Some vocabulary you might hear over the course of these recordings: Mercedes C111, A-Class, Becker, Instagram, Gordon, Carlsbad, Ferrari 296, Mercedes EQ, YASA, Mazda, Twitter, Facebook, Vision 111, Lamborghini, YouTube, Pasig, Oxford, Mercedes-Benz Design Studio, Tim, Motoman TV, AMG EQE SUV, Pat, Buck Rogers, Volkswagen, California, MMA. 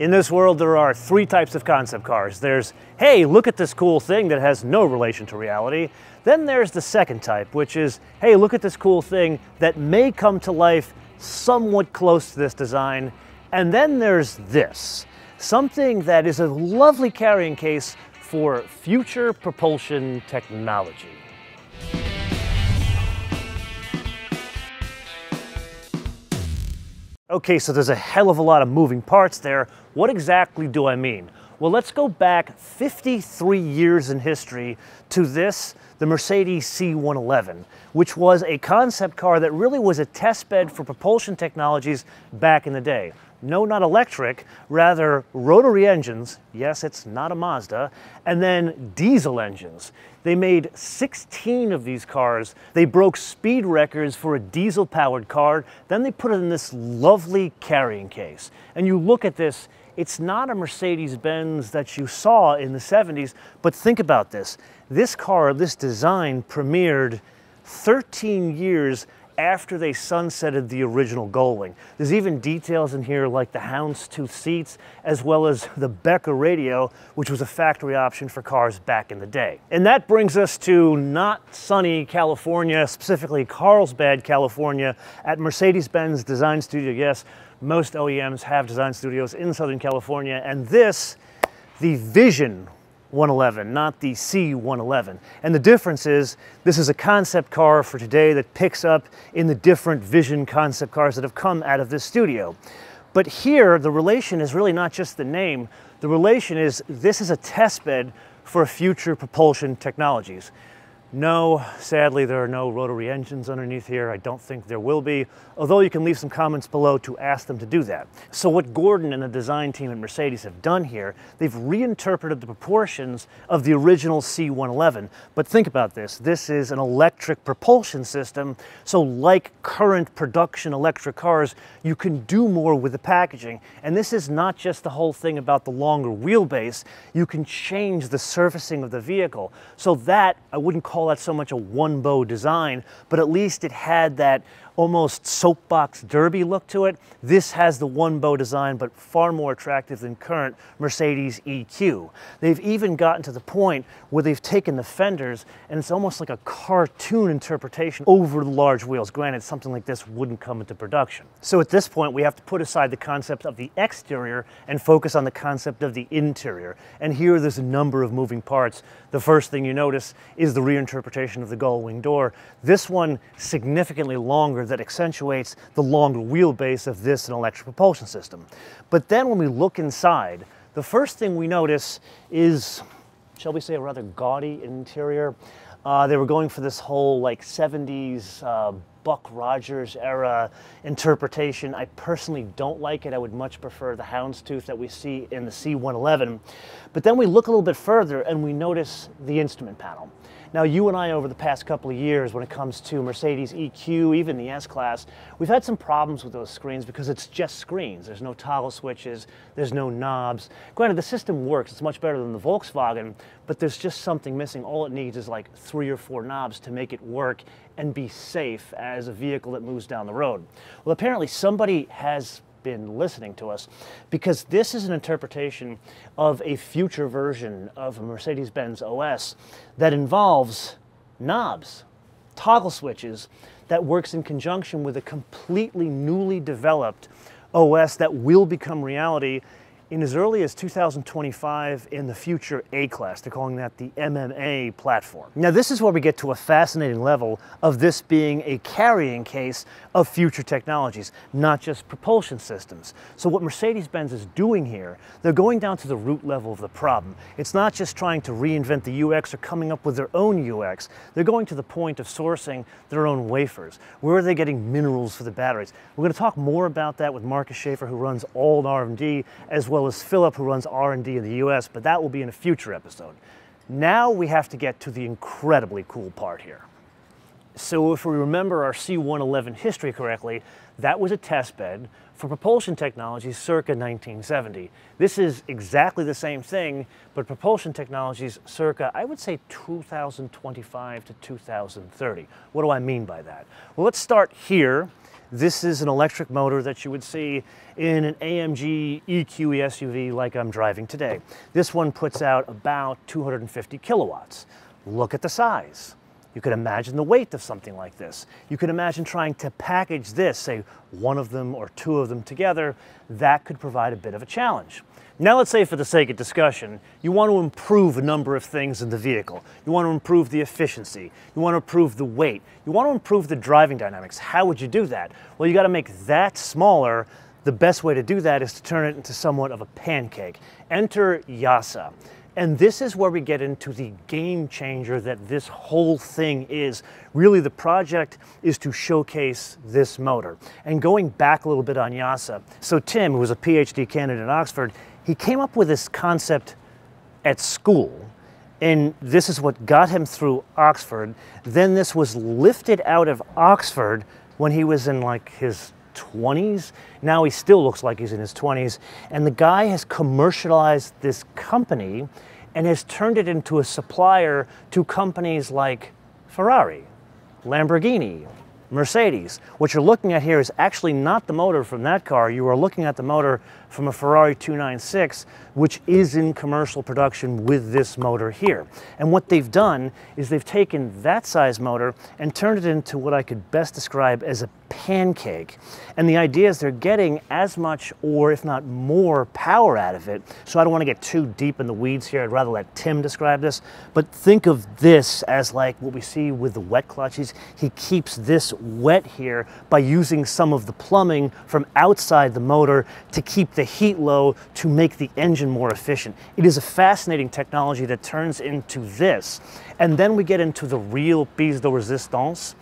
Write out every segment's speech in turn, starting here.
In this world, there are three types of concept cars. There's, hey, look at this cool thing that has no relation to reality. Then there's the second type, which is, hey, look at this cool thing that may come to life somewhat close to this design. And then there's this, something that is a lovely carrying case for future propulsion technology. Okay, so there's a hell of a lot of moving parts there. What exactly do I mean? Well, let's go back 53 years in history to this, the Mercedes C111, which was a concept car that really was a testbed for propulsion technologies back in the day. No, not electric, rather rotary engines. Yes, it's not a Mazda. And then diesel engines. They made 16 of these cars. They broke speed records for a diesel-powered car. Then they put it in this lovely carrying case. And you look at this, it's not a Mercedes-Benz that you saw in the 70s, but think about this. This car, this design premiered 13 years after they sunsetted the original Gullwing. There's even details in here like the houndstooth seats, as well as the Becker radio, which was a factory option for cars back in the day. And that brings us to not sunny California, specifically Carlsbad, California, at Mercedes-Benz Design Studio. Yes, most OEMs have design studios in Southern California, and this, the Vision 111, not the C111. And the difference is, this is a concept car for today that picks up in the different Vision concept cars that have come out of this studio. But here, the relation is really not just the name. The relation is, this is a testbed for future propulsion technologies. No, sadly, there are no rotary engines underneath here. I don't think there will be, although you can leave some comments below to ask them to do that. So what Gordon and the design team at Mercedes have done here, they've reinterpreted the proportions of the original C111. But think about this. This is an electric propulsion system, so like current production electric cars, you can do more with the packaging. And this is not just the whole thing about the longer wheelbase. You can change the surfacing of the vehicle. So that, I wouldn't call that so much a one-bow design, but at least it had that almost soapbox derby look to it. This has the one-bow design, but far more attractive than current Mercedes EQ. They've even gotten to the point where they've taken the fenders, and it's almost like a cartoon interpretation over the large wheels. Granted, something like this wouldn't come into production. So at this point, we have to put aside the concept of the exterior and focus on the concept of the interior. And here, there's a number of moving parts. The first thing you notice is the reinterpretation of the gullwing door. This one significantly longer, that accentuates the longer wheelbase of this and electric propulsion system. But then when we look inside, the first thing we notice is, shall we say, a rather gaudy interior. They were going for this whole like 70s Buck Rogers era interpretation. I personally don't like it. I would much prefer the houndstooth that we see in the C111. But then we look a little bit further and we notice the instrument panel. Now, you and I, over the past couple of years, when it comes to Mercedes EQ, even the S-Class, we've had some problems with those screens because it's just screens. There's no toggle switches, there's no knobs. Granted, the system works. It's much better than the Volkswagen, but there's just something missing. All it needs is like 3 or 4 knobs to make it work and be safe as a vehicle that moves down the road. Well, apparently somebody has been listening to us, because this is an interpretation of a future version of a Mercedes-Benz OS that involves knobs, toggle switches, that works in conjunction with a completely newly developed OS that will become reality in as early as 2025 in the future A-Class. They're calling that the MMA platform. Now, this is where we get to a fascinating level of this being a carrying case of future technologies, not just propulsion systems. So what Mercedes-Benz is doing here, they're going down to the root level of the problem. It's not just trying to reinvent the UX or coming up with their own UX. They're going to the point of sourcing their own wafers. Where are they getting minerals for the batteries? We're going to talk more about that with Marcus Schaefer, who runs all R&D, as well as Philip, who runs R&D in the US, but that will be in a future episode. Now we have to get to the incredibly cool part here. So if we remember our C111 history correctly, that was a testbed for propulsion technologies circa 1970. This is exactly the same thing, but propulsion technologies circa, I would say, 2025 to 2030. What do I mean by that? Well, let's start here This is an electric motor that you would see in an AMG EQE SUV like I'm driving today. This one puts out about 250 kilowatts. Look at the size. You can imagine the weight of something like this. You can imagine trying to package this, say one of them or two of them together. That could provide a bit of a challenge. Now let's say for the sake of discussion, you want to improve a number of things in the vehicle. You want to improve the efficiency. You want to improve the weight. You want to improve the driving dynamics. How would you do that? Well, you got to make that smaller. The best way to do that is to turn it into somewhat of a pancake. Enter YASA. And this is where we get into the game changer that this whole thing is. Really, the project is to showcase this motor. And going back a little bit on YASA, so Tim, who was a PhD candidate at Oxford, he came up with this concept at school, and this is what got him through Oxford. Then this was lifted out of Oxford when he was in like his 20s. Now he still looks like he's in his 20s. And the guy has commercialized this company and has turned it into a supplier to companies like Ferrari, Lamborghini, Mercedes. What you're looking at here is actually not the motor from that car. You are looking at the motor from a Ferrari 296, which is in commercial production with this motor here. And what they've done is they've taken that size motor and turned it into what I could best describe as a pancake. And the idea is they're getting as much or if not more power out of it. So I don't want to get too deep in the weeds here. I'd rather let Tim describe this. But think of this as like what we see with the wet clutches. He keeps this wet here by using some of the plumbing from outside the motor to keep the heat low to make the engine more efficient. It is a fascinating technology that turns into this. And then we get into the real piece de resistance.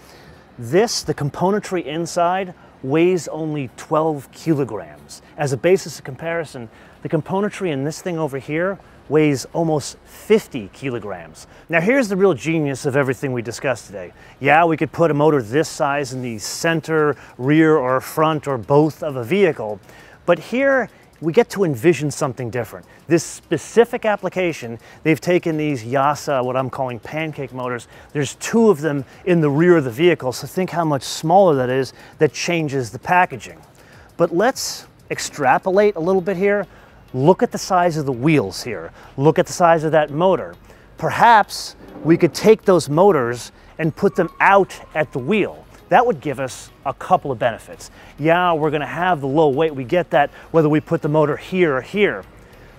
This, the componentry inside, weighs only 12 kilograms. As a basis of comparison, the componentry in this thing over here weighs almost 50 kilograms. Now here's the real genius of everything we discussed today. Yeah, we could put a motor this size in the center, rear, or front, or both of a vehicle, but here we get to envision something different. This specific application, they've taken these YASA, what I'm calling pancake motors. There's two of them in the rear of the vehicle, so think how much smaller that is. That changes the packaging. But let's extrapolate a little bit here. Look at the size of the wheels here. Look at the size of that motor. Perhaps we could take those motors and put them out at the wheel. That would give us a couple of benefits. Yeah, we're gonna have the low weight, we get that, whether we put the motor here or here.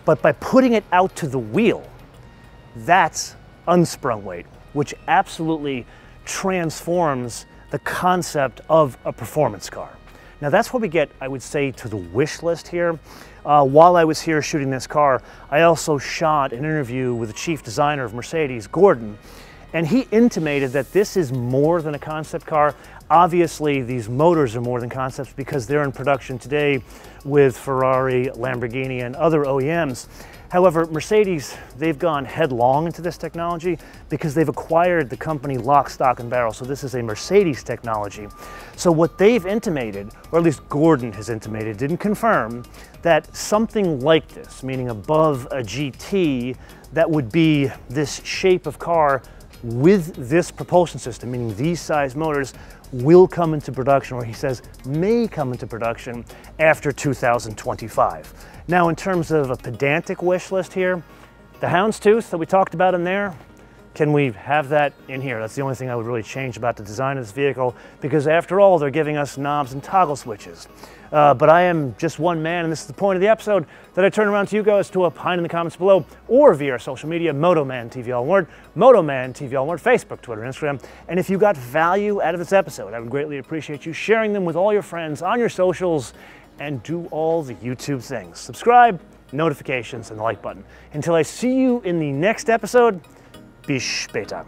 But by putting it out to the wheel, that's unsprung weight, which absolutely transforms the concept of a performance car. Now that's where we get, I would say, to the wish list here. While I was here shooting this car, I also shot an interview with the chief designer of Mercedes, Gordon, and he intimated that this is more than a concept car. Obviously, these motors are more than concepts because they're in production today with Ferrari, Lamborghini, and other OEMs. However, Mercedes, they've gone headlong into this technology because they've acquired the company lock, stock, and barrel. So this is a Mercedes technology. So what they've intimated, or at least Gordon has intimated, didn't confirm, that something like this, meaning above a GT, that would be this shape of car with this propulsion system, meaning these size motors, will come into production, or he says may come into production after 2025. Now in terms of a pedantic wish list here, the houndstooth that we talked about in there, can we have that in here? That's the only thing I would really change about the design of this vehicle, because after all, they're giving us knobs and toggle switches. But I am just one man, and this is the point of the episode that I turn around to you guys to opine in the comments below or via our social media, Motoman TV, all word, Motoman TV, all word, Facebook, Twitter, Instagram. And if you got value out of this episode, I would greatly appreciate you sharing them with all your friends on your socials, and do all the YouTube things. Subscribe, notifications, and the like button. Until I see you in the next episode, bis später.